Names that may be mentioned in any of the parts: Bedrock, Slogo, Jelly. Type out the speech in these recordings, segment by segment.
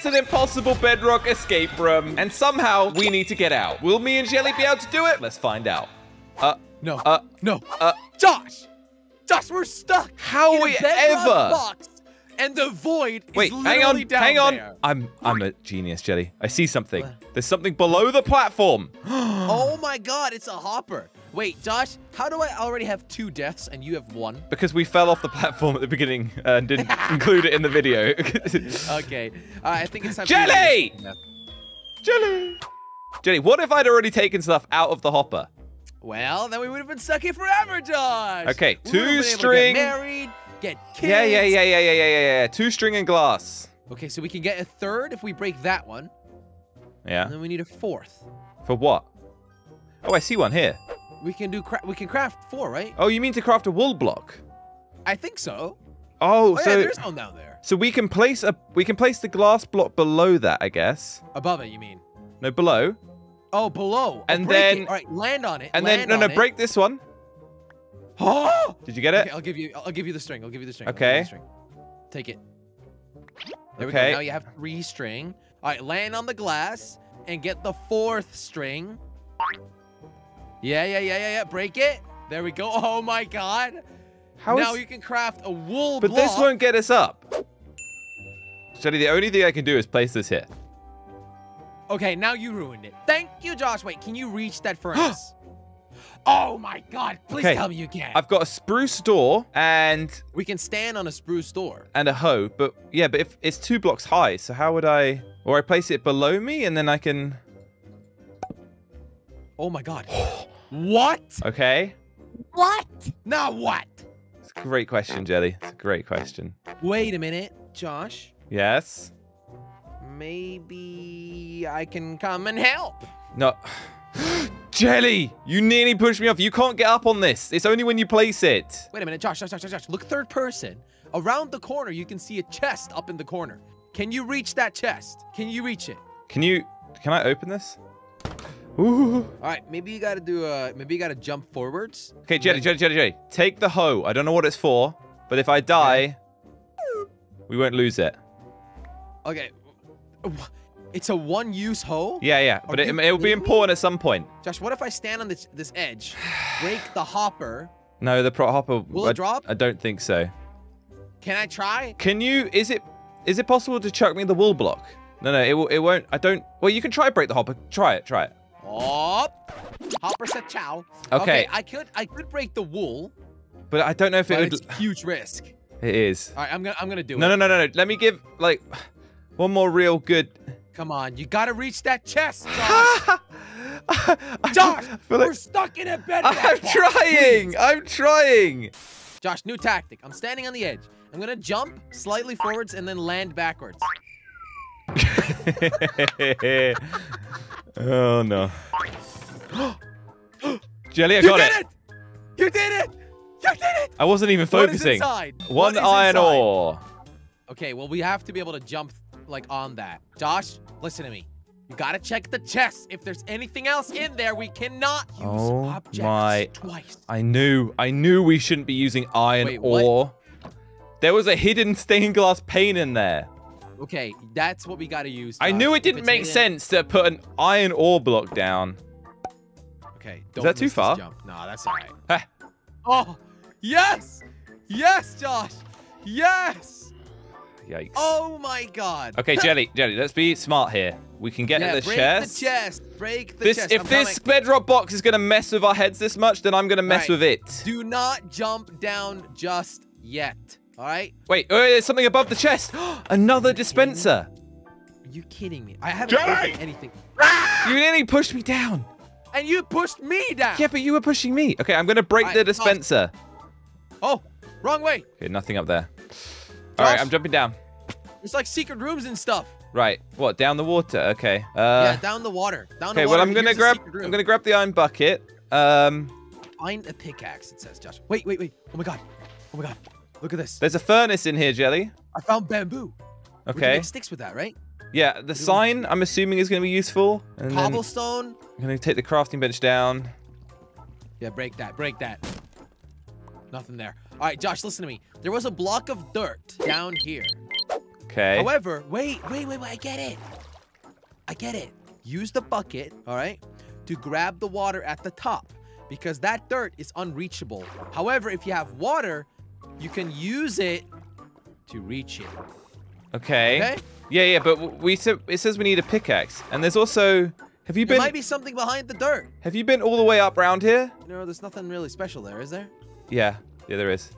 it's an impossible Bedrock escape room, and somehow we need to get out. Will me and Jelly be able to do it? Let's find out. No. No. Josh! Josh, we're stuck! How are we ever? And the void is literally down there. Wait, hang on, hang on. I'm a genius, Jelly. I see something. There's something below the platform. Oh my god, it's a hopper. Wait, Josh, how do I already have 2 deaths and you have 1? Because we fell off the platform at the beginning and didn't include it in the video. Okay. I think it's time Jelly! For Jelly! Jelly, what if I'd already taken stuff out of the hopper? Well, then we would have been stuck here forever, Josh. Okay, two-string. Get married, get kids. Yeah. 2-string and glass. Okay, so we can get a 3rd if we break that one. Yeah. And then we need a 4th. For what? Oh, I see one here. We can do craft 4, right? Oh, you mean to craft a wool block? I think so. Oh, so yeah, there's one down there. So we can place the glass block below that, I guess. Above it, you mean? No, below. Oh, below. And then all right, land on it. And then no, break this one. Oh! Did you get it? Okay, I'll give you the string. Okay. Take it. There we go. Now you have 3 string. All right, land on the glass and get the 4th string. Yeah. Break it. There we go. Oh my god. Now you can craft a wool block. But this won't get us up. Shelly, the only thing I can do is place this here. Okay, now you ruined it. Thank you, Josh. Wait, can you reach that furnace? Oh my god, please tell me you can. I've got a spruce door and... We can stand on a spruce door. And a hoe, but yeah, but if it's 2 blocks high, so how would I... Or I place it below me and then I can... Oh my god. What? Okay. What? Now what? It's a great question, Jelly. It's a great question. Wait a minute, Josh. Yes? Maybe I can come and help. No. Jelly, you nearly pushed me off. You can't get up on this. It's only when you place it. Wait a minute, Josh. Look, 3rd person. Around the corner, you can see a chest up in the corner. Can you reach that chest? Can you reach it? Can I open this? Ooh. All right, maybe you gotta jump forwards. Okay, Jelly. Take the hoe. I don't know what it's for, but if I die, we won't lose it. Okay. It's a one-use hoe? Yeah, but it will be important at some point. Josh, what if I stand on this edge, break the hopper? No, the hopper... Will it drop? I don't think so. Can I try? Can you... Is it possible to chuck me the wool block? No, it won't... I don't... Well, you can try break the hopper. Try it. Oh, hopper said ciao. Okay, I could break the wool. But I don't know if it would... It's a huge risk. It is. All right, I'm gonna do it. No. Let me give, like... One more real good. Come on, you gotta reach that chest, Josh. Josh, we're stuck in a bed. I'm trying. Josh, new tactic. I'm standing on the edge. I'm gonna jump slightly forwards and then land backwards. Oh no. Jelly, I got it. You did it. I wasn't even focusing. What is One iron ore. Okay, well we have to be able to jump. Like on that. Josh, listen to me. You gotta check the chest. If there's anything else in there, we cannot use objects twice. I knew we shouldn't be using iron ore. There was a hidden stained glass pane in there. Okay, that's what we gotta use. Josh. I knew it didn't make sense to put an iron ore block down. Okay, don't. Is that too far? Nah, that's all right. Oh, yes! Yes, Josh! Yes! Yikes. Oh my god. Okay, Jelly, let's be smart here. We can get in the chest. Break the chest. If this bedrock box is going to mess with our heads this much, then I'm going to mess with it. Do not jump down just yet. All right? Wait, there's something above the chest. Another dispenser. Are you kidding me? I haven't opened anything. You nearly pushed me down. And you pushed me down. Yeah, but you were pushing me. Okay, I'm going to break the dispenser. Oh, wrong way. Okay, nothing up there. All right, I'm jumping down. It's like secret rooms and stuff. Right. What? Down the water. Okay. Yeah, down the water. Okay. Well, I'm gonna grab the iron bucket. Find a pickaxe. It says, Josh. Wait. Oh my god. Look at this. There's a furnace in here, Jelly. I found bamboo. Okay. We can make sticks with that, right? Yeah. The sign, I'm assuming, is gonna be useful. And cobblestone. I'm gonna take the crafting bench down. Yeah. Break that. Nothing there. All right, Josh, listen to me. There was a block of dirt down here. Okay. However, wait, I get it. Use the bucket, all right, to grab the water at the top because that dirt is unreachable. However, if you have water, you can use it to reach it. Okay. Okay? Yeah, but it says we need a pickaxe. And there's also... There might be something behind the dirt. Have you been all the way up around here? No, there's nothing really special there, is there? Yeah, there is.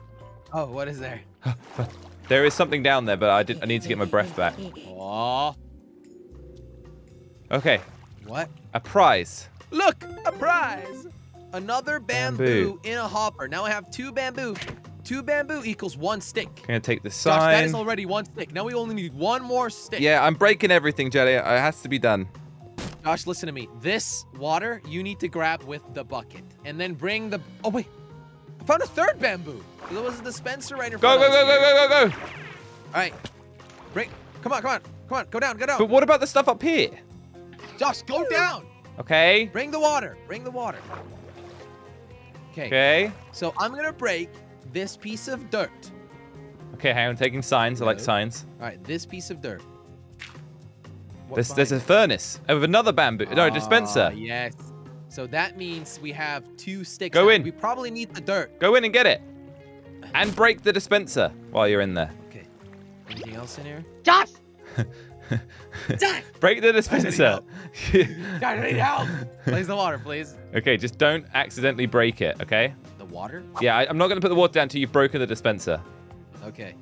Oh, what is there? There is something down there, but I need to get my breath back. Oh. Okay. What? A prize. Look, a prize. Another bamboo in a hopper. Now I have 2 bamboo. 2 bamboo equals 1 stick. I'm gonna take the sign. Gosh, that is already 1 stick. Now we only need 1 more stick. Yeah, I'm breaking everything, Jelly. It has to be done. Josh, listen to me. This water, you need to grab with the bucket. And then bring the... Oh, wait. I found a 3rd bamboo. There was a dispenser right in front of us. Go. All right. Bring... Come on. Go down. But what about the stuff up here? Josh, go down. Okay. Bring the water. Okay. So I'm going to break this piece of dirt. Okay, hang on. Taking signs. I like signs. All right. This piece of dirt. There's a furnace of another bamboo. No, dispenser. Yes. So that means we have 2 sticks. Go in. We probably need the dirt. Go in and get it. And break the dispenser while you're in there. Okay. Anything else in here? Josh! Josh! Break the dispenser. I need help. Place the water, please. Okay, just don't accidentally break it, okay? The water? Yeah, I'm not going to put the water down until you've broken the dispenser. Okay.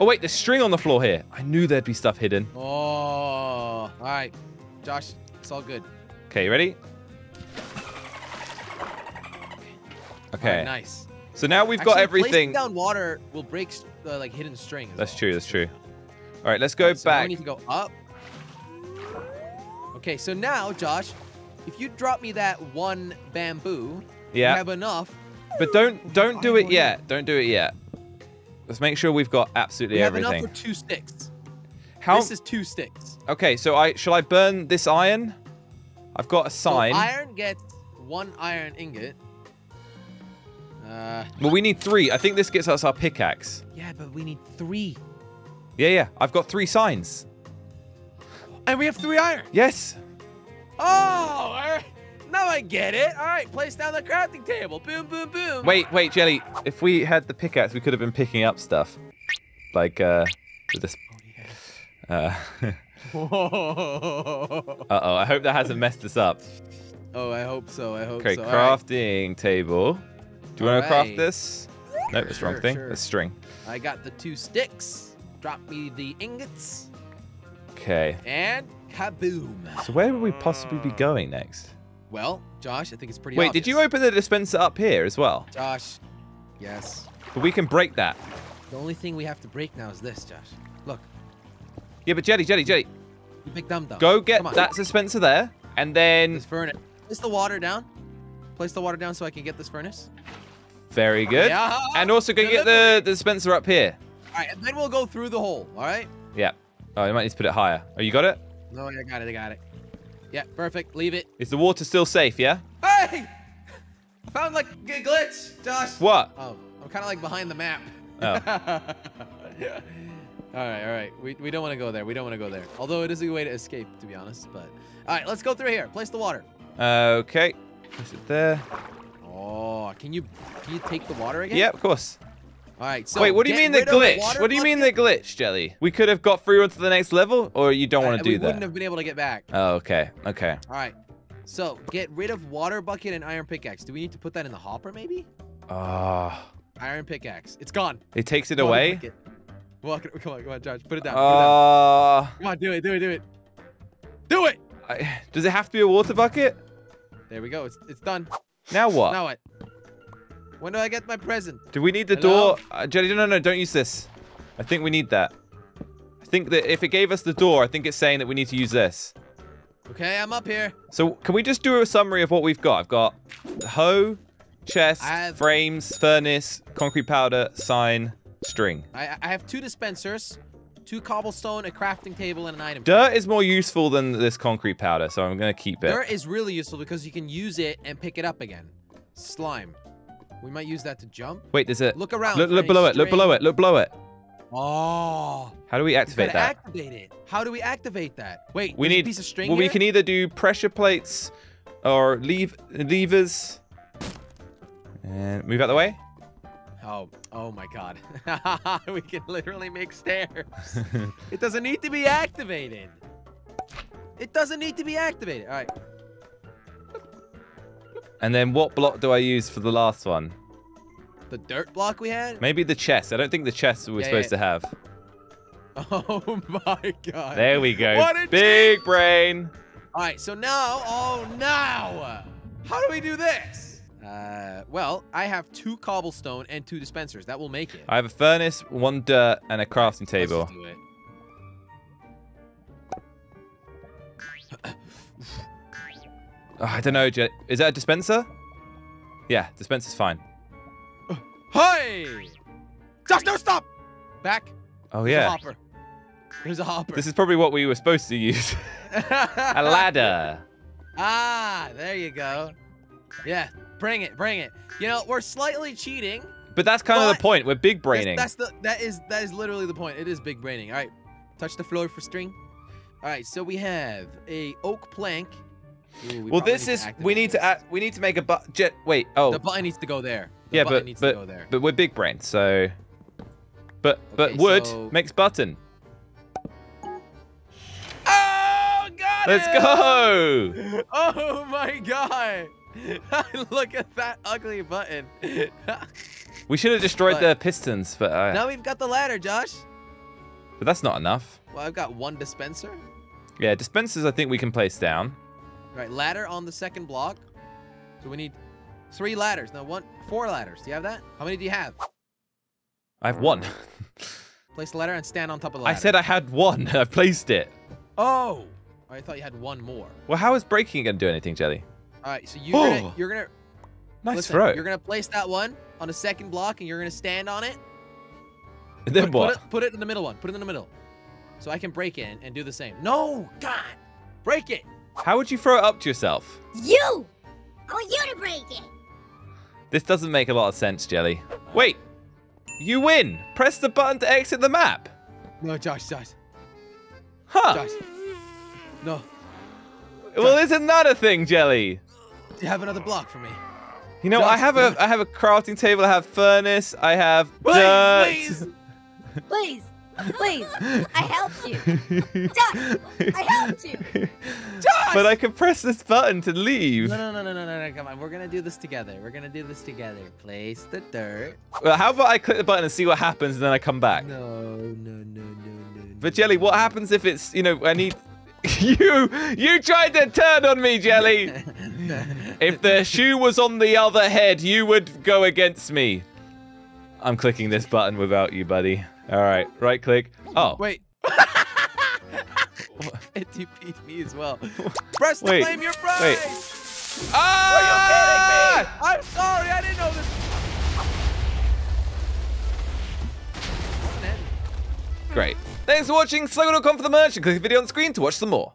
Oh, wait, there's string on the floor here. I knew there'd be stuff hidden. Oh, all right. Josh, it's all good. Okay, you ready? Okay. Right, nice. So now we've got everything. Placing down water will break like hidden string. That's true. All right, let's go back. Now we need to go up. Okay, so now, Josh, if you drop me that 1 bamboo, you have enough. But don't do it yet. Don't do it yet. Let's make sure we've got absolutely everything. We have enough for 2 sticks. This is 2 sticks. Okay, so shall I burn this iron? I've got a sign. So iron gets 1 iron ingot. Well, we need 3. I think this gets us our pickaxe. Yeah, but we need 3. Yeah. I've got 3 signs. And we have 3 iron. Yes. Oh, all right. Now I get it. All right, place down the crafting table. Boom, boom, boom. Wait, Jelly. If we had the pickaxe, we could have been picking up stuff. Like, this. Uh-oh, I hope that hasn't messed us up. Oh, I hope so. Okay, crafting table. Do you want to craft this? Nope, that's the wrong thing. That's string. I got the 2 sticks. Drop me the ingots. Okay. And kaboom. So where would we possibly be going next? Well, Josh, I think it's pretty obvious. Wait, did you open the dispenser up here as well? Josh, yes. But we can break that. The only thing we have to break now is this, Josh. Look. Yeah, but Jelly. You big dum-dum. Go get that dispenser there, and then... This furnace. Place the water down. Place the water down so I can get this furnace. Very good. Yeah. And also go get the dispenser up here. All right, and then we'll go through the hole, all right? Yeah. Oh, you might need to put it higher. Oh, you got it? No, I got it. Yeah, perfect. Leave it. Is the water still safe, yeah? Hey! I found, like, a glitch, Josh. What? Oh, I'm kind of, like, behind the map. Oh. Yeah. All right. We don't want to go there. Although it is a way to escape, to be honest. But all right, let's go through here. Place the water. Okay. Place it there. Oh, can you take the water again? Yeah, of course. All right, so... Wait, what do you mean the glitch? What do you mean the glitch, Jelly? We could have got through onto the next level, or you don't want to do that? We wouldn't have been able to get back. Oh, okay. All right, so get rid of water bucket and iron pickaxe. Do we need to put that in the hopper, maybe? Iron pickaxe. It's gone. It takes it away? Come on, Josh. Put it down. Come on, do it! Does it have to be a water bucket? There we go. It's done. Now what? Now what? When do I get my present? Do we need the door? Jelly, no, don't use this. I think we need that. I think that if it gave us the door, I think it's saying that we need to use this. Okay, I'm up here. So can we just do a summary of what we've got? I've got hoe, chest, frames, furnace, concrete powder, sign, string. I have 2 dispensers, 2 cobblestone, a crafting table, and an item. Dirt is more useful than this concrete powder, so I'm going to keep it. Dirt is really useful because you can use it and pick it up again. Slime. We might use that to jump. Wait, there's a... Look around. Look below it. Look below it. Oh. How do we activate that? Activate it. How do we activate that? Wait, we need a piece of string. Well, here? We can either do pressure plates or levers. And move out the way. Oh, oh my God. We can literally make stairs. It doesn't need to be activated. It doesn't need to be activated. All right. And then what block do I use for the last one? The dirt block we had? Maybe the chest. I don't think the chest we were supposed to have. Oh my God. There we go. What a big brain. All right, so now, oh now. How do we do this? Well, I have 2 cobblestone and 2 dispensers. That will make it. I have a furnace, 1 dirt, and a crafting table. Let's do it. Oh, I don't know, Jet. Is that a dispenser? Yeah, dispenser's fine. Hey! Josh, no, stop! Back. Oh, yeah. There's a hopper. There's a hopper. This is probably what we were supposed to use. A ladder. Ah, there you go. Yeah. Bring it, bring it. You know, we're slightly cheating. But that's kind of the point. We're big braining. That is literally the point. It is big braining. All right. Touch the floor for string. All right, so we have a oak plank. Ooh, well, this is we need to make a jet. Wait. Oh. The button needs to go there. The button needs to go there. But we're big brain, so okay, wood makes button. Oh God. Let's go. Oh my God. Look at that ugly button. We should have destroyed the pistons, but now we've got the ladder, Josh. But that's not enough. Well, I've got 1 dispenser. Yeah, dispensers I think we can place down. Right, ladder on the 2nd block. So we need 3 ladders. No, 4 ladders. Do you have that? How many do you have? I have 1. Place the ladder and stand on top of the ladder. I said I had 1. I placed it. Oh, I thought you had 1 more. Well, how is breaking gonna do anything, Jelly? All right, so you're gonna nice throw. You're gonna place that one on the 2nd block, and you're gonna stand on it. And then put it in the middle one. Put it in the middle, so I can break in and do the same. No, God, break it. How would you throw it up to yourself? You, I want you to break it. This doesn't make a lot of sense, Jelly. Wait, you win. Press the button to exit the map. No, Josh. Huh? Josh. No. Well, there's another thing, Jelly. You have another block for me. You know, Josh, I have a crafting table. I have furnace. I have dirt. Please. I helped you. Josh, I helped you. Josh! But I can press this button to leave. No. Come on. We're going to do this together. Place the dirt. Well, how about I click the button and see what happens, and then I come back? No. But Jelly, what happens if it's, you know, I need... You tried to turn on me, Jelly. If the shoe was on the other head, you would go against me. I'm clicking this button without you, buddy. All right, right click. Oh. Wait. It DP'd me as well. Press to claim your prize. Wait. Ah! Are you kidding me? I'm sorry, I didn't know this. Great. Thanks for watching. Slug.com for the merch and click the video on the screen to watch some more.